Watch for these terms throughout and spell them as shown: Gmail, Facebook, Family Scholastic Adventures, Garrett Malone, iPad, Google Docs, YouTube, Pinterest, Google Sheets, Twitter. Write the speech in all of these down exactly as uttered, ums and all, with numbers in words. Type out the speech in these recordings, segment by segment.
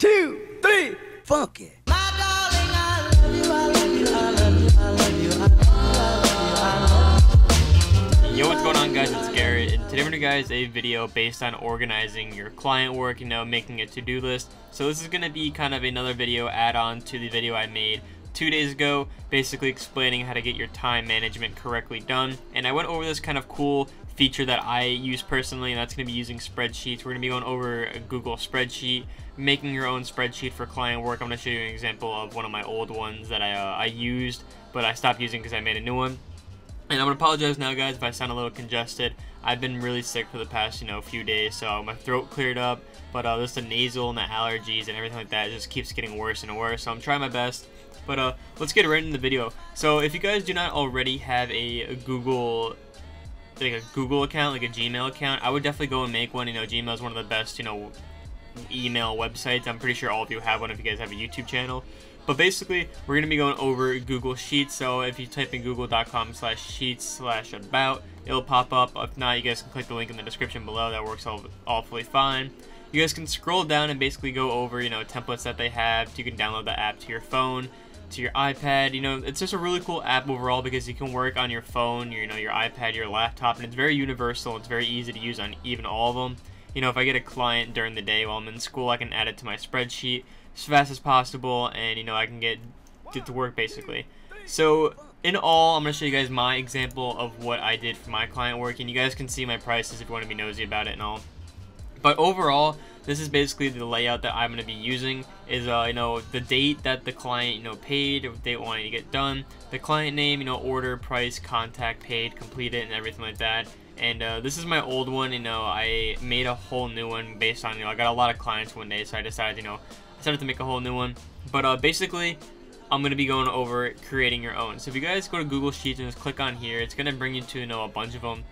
two, three, funk it. My darling, I love you, I love you, I love you, I love you, I love you, I love you. Yo, what's going on, guys? It's Garrett, and today we're going to guys a video based on organizing your client work, you know, making a to-do list. So this is going to be kind of another video add-on to the video I made two days ago, basically explaining how to get your time management correctly done. And I went over this kind of cool feature that I use personally, and that's going to be using spreadsheets. We're going to be going over a Google spreadsheet, making your own spreadsheet for client work. I'm going to show you an example of one of my old ones that I, uh, I used, but I stopped using because I made a new one. And I'm going to apologize now, guys, if I sound a little congested. I've been really sick for the past, you know, few days, so my throat cleared up, but uh, just the nasal and the allergies and everything like that, it just keeps getting worse and worse, so I'm trying my best. But uh, let's get right into the video. So if you guys do not already have a, a Google, like a Google account, like a Gmail account, I would definitely go and make one. You know, Gmail is one of the best, you know, email websites. I'm pretty sure all of you have one if you guys have a YouTube channel. But basically, we're going to be going over Google Sheets. So if you type in google.com slash sheets slash about, it'll pop up. If not, you guys can click the link in the description below. That works all, awfully fine. You guys can scroll down and basically go over, you know, templates that they have. You can download the app to your phone, to your iPad. You know, it's just a really cool app overall because you can work on your phone, you know, your iPad, your laptop, and it's very universal. It's very easy to use on even all of them. You know, if I get a client during the day while I'm in school, I can add it to my spreadsheet as fast as possible, and you know, I can get get to work basically. So in all, I'm gonna show you guys my example of what I did for my client work, and you guys can see my prices if you want to be nosy about it and all. But overall, this is basically the layout that I'm going to be using. Is uh, you know, the date that the client, you know, paid, or date wanting to get done, the client name, you know, order, price, contact, paid, completed, and everything like that. And uh, this is my old one. You know, I made a whole new one based on, you know, I got a lot of clients one day, so I decided, you know, I decided to make a whole new one. But uh, basically, I'm going to be going over creating your own. So if you guys go to Google Sheets and just click on here, it's going to bring you to, you know, a bunch of them.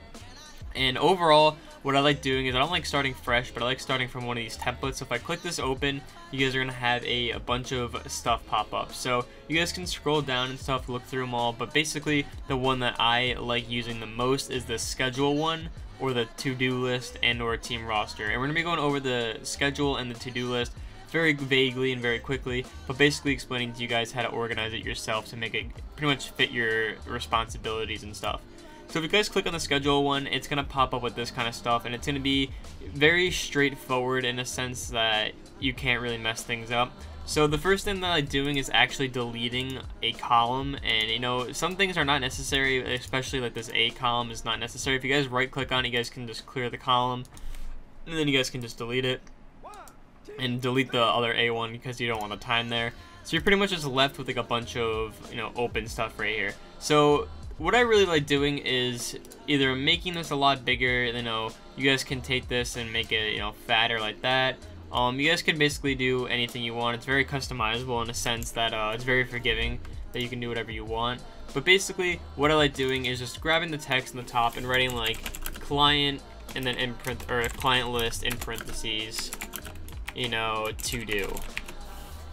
And overall, what I like doing is I don't like starting fresh, but I like starting from one of these templates. So if I click this open, you guys are going to have a, a bunch of stuff pop up. So you guys can scroll down and stuff, look through them all. But basically, the one that I like using the most is the schedule one, or the to-do list, and or team roster. And we're going to be going over the schedule and the to-do list very vaguely and very quickly, but basically explaining to you guys how to organize it yourself to make it pretty much fit your responsibilities and stuff. So if you guys click on the schedule one, it's going to pop up with this kind of stuff, and it's going to be very straightforward in a sense that you can't really mess things up. So the first thing that I'm doing is actually deleting a column, and you know, some things are not necessary, especially like this A column is not necessary. If you guys right click on it, you guys can just clear the column, and then you guys can just delete it, and delete the other A one because you don't want the time there. So you're pretty much just left with like a bunch of, you know, open stuff right here. So what I really like doing is either making this a lot bigger, you know, you guys can take this and make it, you know, fatter like that. Um, you guys can basically do anything you want. It's very customizable in a sense that uh, it's very forgiving, that you can do whatever you want. But basically, what I like doing is just grabbing the text in the top and writing like client and then in print, or client list in parentheses, you know, to do,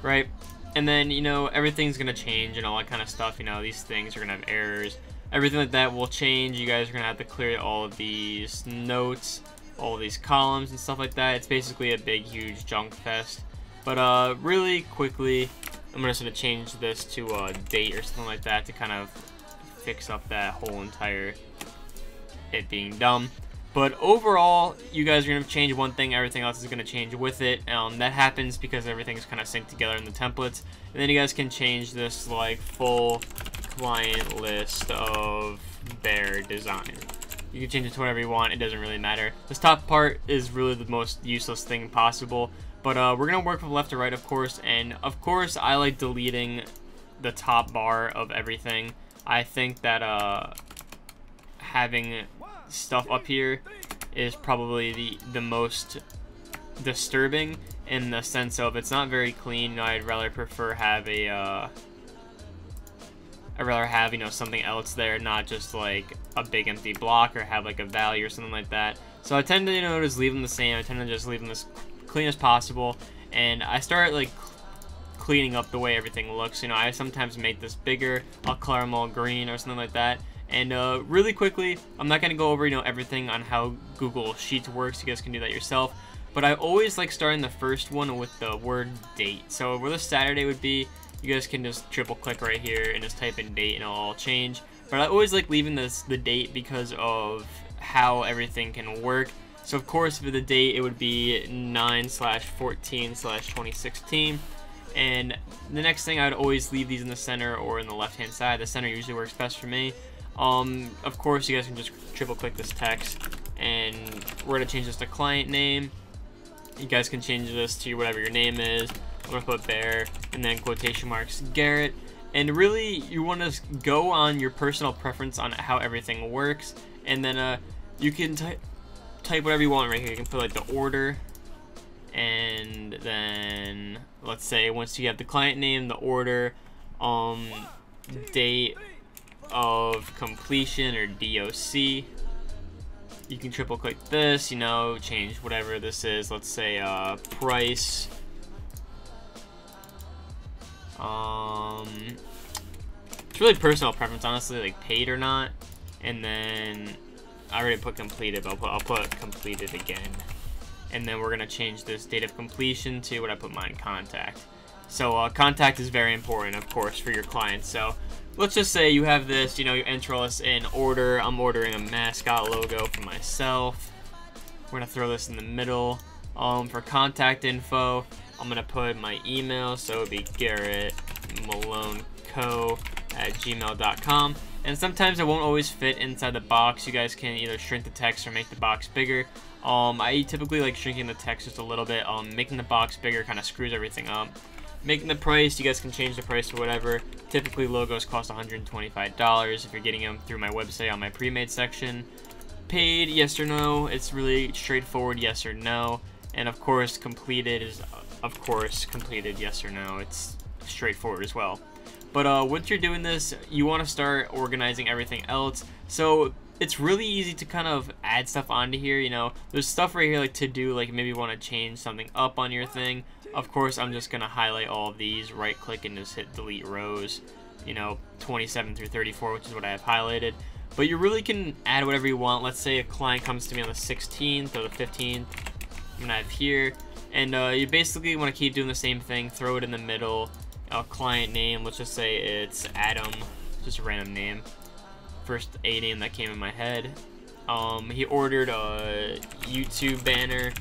right? And then, you know, everything's gonna change and all that kind of stuff. You know, these things are gonna have errors. Everything like that will change. You guys are gonna have to clear all of these notes, all of these columns and stuff like that. It's basically a big, huge junk fest. But uh, really quickly, I'm just gonna change this to a date or something like that to kind of fix up that whole entire it being dumb. But overall, you guys are going to change one thing, everything else is going to change with it. Um, that happens because everything's kind of synced together in the templates. And then you guys can change this like full client list of their design. You can change it to whatever you want, it doesn't really matter. This top part is really the most useless thing possible. But uh, we're going to work from left to right, of course. And of course, I like deleting the top bar of everything. I think that uh, having stuff up here is probably the the most disturbing in the sense of it's not very clean. I'd rather prefer have a uh I'd rather have, you know, something else there, not just like a big empty block, or have like a value or something like that. So I tend to, you know, just leave them the same. I tend to just leave them as clean as possible, and I start like cleaning up the way everything looks. You know, I sometimes make this bigger, I'll color them all green or something like that. And uh, really quickly, I'm not going to go over, you know, everything on how Google Sheets works. You guys can do that yourself. But I always like starting the first one with the word date. So where the Saturday would be, you guys can just triple click right here and just type in date and it'll all change. But I always like leaving this the date because of how everything can work. So of course for the date it would be nine slash fourteen slash twenty sixteen. And the next thing, I would always leave these in the center or in the left hand side. The center usually works best for me. Um, of course, you guys can just triple click this text, and we're gonna change this to client name. You guys can change this to whatever your name is. I'm gonna put Bear and then quotation marks Garrett. And really, you wanna go on your personal preference on how everything works. And then uh, you can ty type whatever you want right here. You can put like the order. And then let's say once you have the client name, the order, um, date of completion or D O C, you can triple click this, you know, change whatever this is. Let's say uh, price, um, it's really personal preference, honestly, like paid or not. And then I already put completed, but I'll put, I'll put completed again. And then we're gonna change this date of completion to what I put mine, contact. So uh, contact is very important, of course, for your clients. So let's just say you have this, you know, you enter us in order. I'm ordering a mascot logo for myself. We're gonna throw this in the middle. Um, for contact info, I'm gonna put my email. So it'd be Garrett Malone Co at gmail dot com. And sometimes it won't always fit inside the box. You guys can either shrink the text or make the box bigger. Um, I typically like shrinking the text just a little bit. Um, making the box bigger kind of screws everything up. Making the price, you guys can change the price to whatever. Typically logos cost one hundred twenty-five dollars if you're getting them through my website on my pre-made section. Paid, yes or no. It's really straightforward, yes or no. And of course, completed is, of course, completed, yes or no. It's straightforward as well. But uh, once you're doing this, you want to start organizing everything else. So it's really easy to kind of add stuff onto here. You know, there's stuff right here like to do, like maybe you want to change something up on your thing. Of course, I'm just going to highlight all of these, right click and just hit delete rows, you know, twenty-seven through thirty-four, which is what I have highlighted. But you really can add whatever you want. Let's say a client comes to me on the sixteenth or the fifteenth. I'm going to have here. And uh, you basically want to keep doing the same thing, throw it in the middle. A client name, let's just say it's Adam, just a random name, first a name that came in my head. Um he ordered a YouTube banner,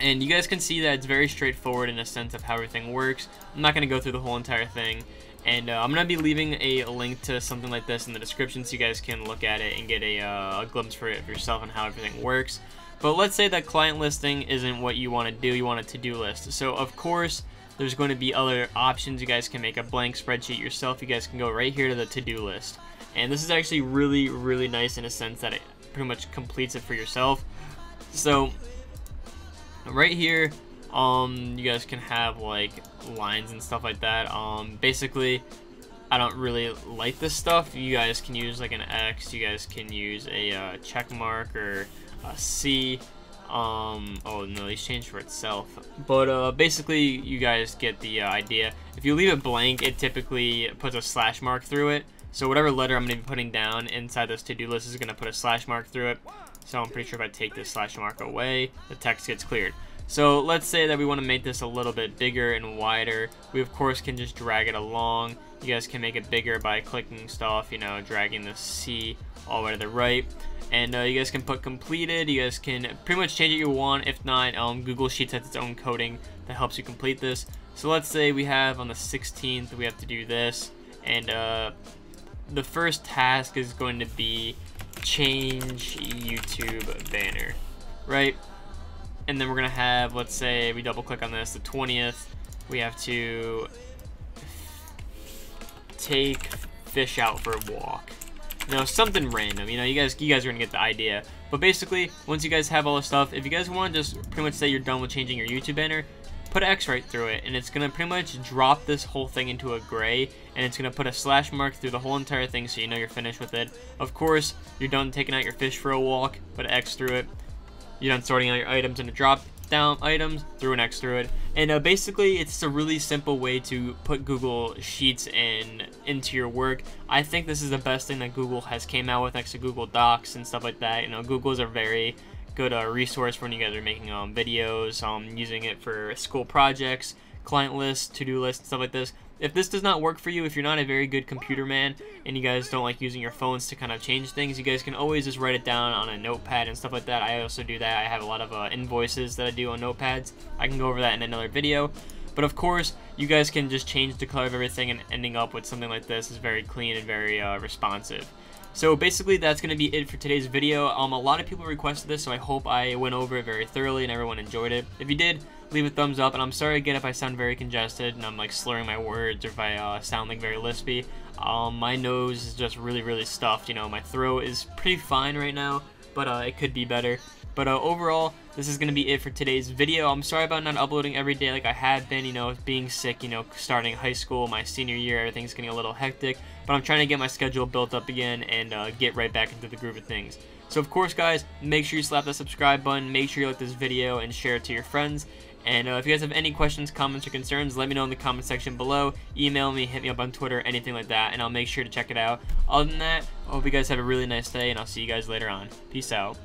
and you guys can see that it's very straightforward in a sense of how everything works. I'm not going to go through the whole entire thing, and uh, I'm going to be leaving a link to something like this in the description so you guys can look at it and get a, uh, a glimpse for it yourself on how everything works. But let's say that client listing isn't what you want to do. You want a to-do list. So of course there's going to be other options. You guys can make a blank spreadsheet yourself. You guys can go right here to the to-do list. And this is actually really, really nice in a sense that it pretty much completes it for yourself. So right here, um, you guys can have like lines and stuff like that. Um, basically, I don't really like this stuff. You guys can use like an X. You guys can use a uh, check mark or a C. Um, oh no, these changed for itself. But uh, basically, you guys get the uh, idea. If you leave it blank, it typically puts a slash mark through it. So whatever letter I'm going to be putting down inside this to-do list is going to put a slash mark through it. So I'm pretty sure if I take this slash mark away, the text gets cleared. So let's say that we want to make this a little bit bigger and wider. We of course can just drag it along. You guys can make it bigger by clicking stuff, you know, dragging the C all the way to the right. And uh, you guys can put completed. You guys can pretty much change it you want. If not, um, Google Sheets has its own coding that helps you complete this. So let's say we have on the sixteenth, we have to do this. And uh, the first task is going to be change YouTube banner, right? And then we're gonna have, let's say we double click on this, the twentieth, we have to take fish out for a walk. You know, something random, you know, you guys you guys are gonna get the idea. But basically, once you guys have all this stuff, if you guys want to just pretty much say you're done with changing your YouTube banner, put an X right through it, and it's gonna pretty much drop this whole thing into a gray, and it's gonna put a slash mark through the whole entire thing so you know you're finished with it. Of course, you're done taking out your fish for a walk, put an X through it. You're done sorting out your items in a drop down items, through an X through it. And uh, basically, it's a really simple way to put Google Sheets in into your work. I think this is the best thing that Google has came out with next to Google Docs and stuff like that. You know, Google's are very good uh, resource for when you guys are making um, videos, um, using it for school projects, client lists, to-do lists, stuff like this. If this does not work for you, if you're not a very good computer man and you guys don't like using your phones to kind of change things, you guys can always just write it down on a notepad and stuff like that. I also do that. I have a lot of uh, invoices that I do on notepads. I can go over that in another video. But of course, you guys can just change the color of everything, and ending up with something like this is very clean and very uh, responsive. So basically, that's going to be it for today's video. Um, a lot of people requested this, so I hope I went over it very thoroughly and everyone enjoyed it. If you did, leave a thumbs up, and I'm sorry again if I sound very congested and I'm like slurring my words, or if I uh, sound like very lispy. Um, my nose is just really, really stuffed, you know. My throat is pretty fine right now, but uh, it could be better. But uh, overall, this is going to be it for today's video. I'm sorry about not uploading every day like I have been, you know, being sick, you know, starting high school, my senior year, everything's getting a little hectic. But I'm trying to get my schedule built up again and uh, get right back into the groove of things. So of course, guys, make sure you slap that subscribe button, make sure you like this video, and share it to your friends. And uh, if you guys have any questions, comments, or concerns, let me know in the comment section below. Email me, hit me up on Twitter, anything like that, and I'll make sure to check it out. Other than that, I hope you guys have a really nice day, and I'll see you guys later on. Peace out.